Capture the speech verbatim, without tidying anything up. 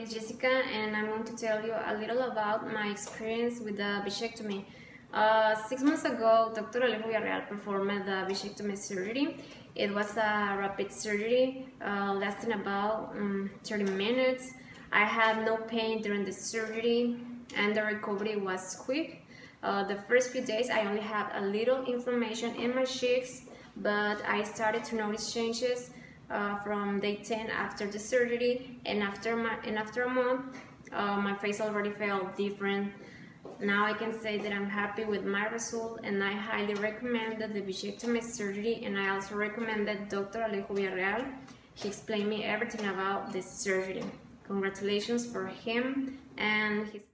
name is Jessica and I'm going to tell you a little about my experience with the bichectomy. Uh, six months ago, Doctor Alejo Villarreal performed the bichectomy surgery. It was a rapid surgery uh, lasting about um, thirty minutes. I had no pain during the surgery and the recovery was quick. Uh, the first few days I only had a little inflammation in my cheeks, but I started to notice changes uh, from day ten after the surgery, and after, my, and after a month uh, my face already felt different. Now I can say that I'm happy with my result, and I highly recommend the bichectomy surgery, and I also recommend that Doctor Alejo Villarreal. He explained me everything about this surgery. Congratulations for him and his